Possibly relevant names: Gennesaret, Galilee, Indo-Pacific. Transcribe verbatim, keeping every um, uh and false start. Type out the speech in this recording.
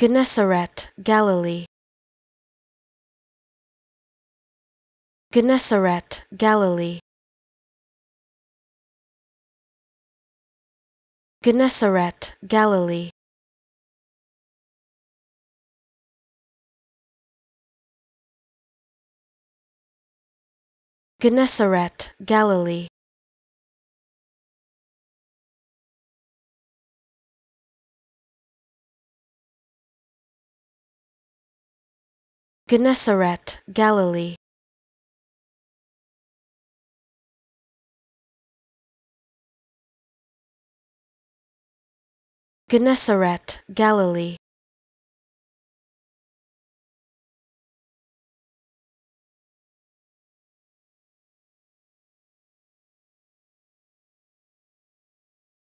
Gennesaret, Galilee. Gennesaret, Galilee. Gennesaret, Galilee. Gennesaret, Galilee. Gennesaret, Galilee. Gennesaret, Galilee.